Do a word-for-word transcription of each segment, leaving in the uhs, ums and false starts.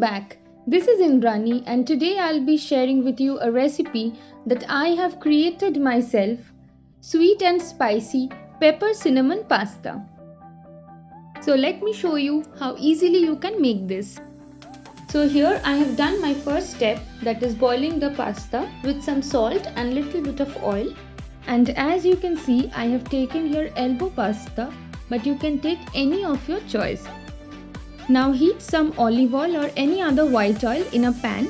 Welcome back. This is Indrani and today I'll be sharing with you a recipe that I have created myself, sweet and spicy pepper cinnamon pasta. So let me show you how easily you can make this. So here I have done my first step, that is boiling the pasta with some salt and little bit of oil. And as you can see, I have taken here elbow pasta, but you can take any of your choice. Now heat some olive oil or any other white oil in a pan.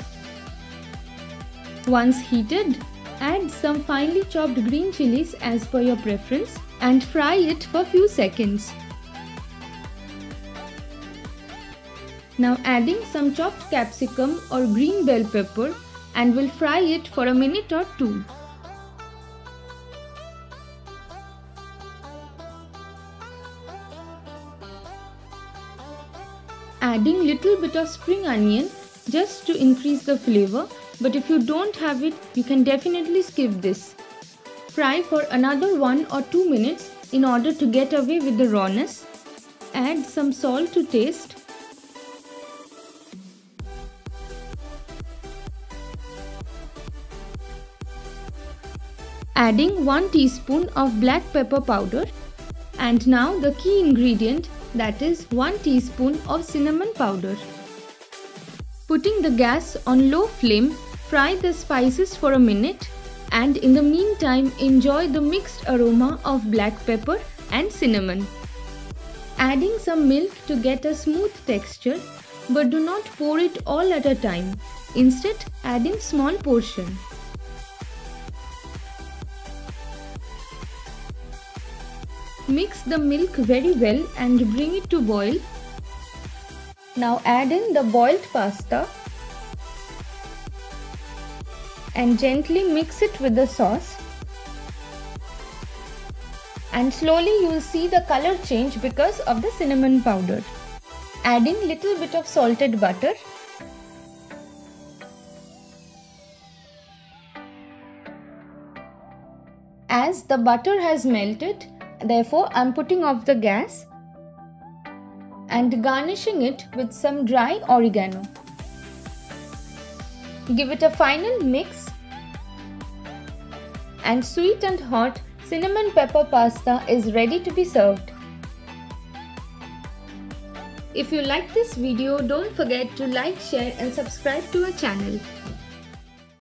Once heated, add some finely chopped green chilies as per your preference and fry it for few seconds. Now adding some chopped capsicum or green bell pepper and will fry it for a minute or two. Adding little bit of spring onion just to increase the flavor, but if you don't have it, you can definitely skip this. Fry for another one or two minutes in order to get away with the rawness. Add some salt to taste. Adding one teaspoon of black pepper powder. And now the key ingredient, that is one teaspoon of cinnamon powder. Putting the gas on low flame, fry the spices for a minute and in the meantime enjoy the mixed aroma of black pepper and cinnamon. Adding some milk to get a smooth texture, but do not pour it all at a time, instead add in small portion. Mix the milk very well and bring it to boil. Now add in the boiled pasta and gently mix it with the sauce. And slowly you will see the color change because of the cinnamon powder. Adding little bit of salted butter. As the butter has melted, therefore, I'm putting off the gas and garnishing it with some dry oregano. Give it a final mix, and sweet and hot cinnamon pepper pasta is ready to be served. If you like this video, don't forget to like, share and subscribe to our channel.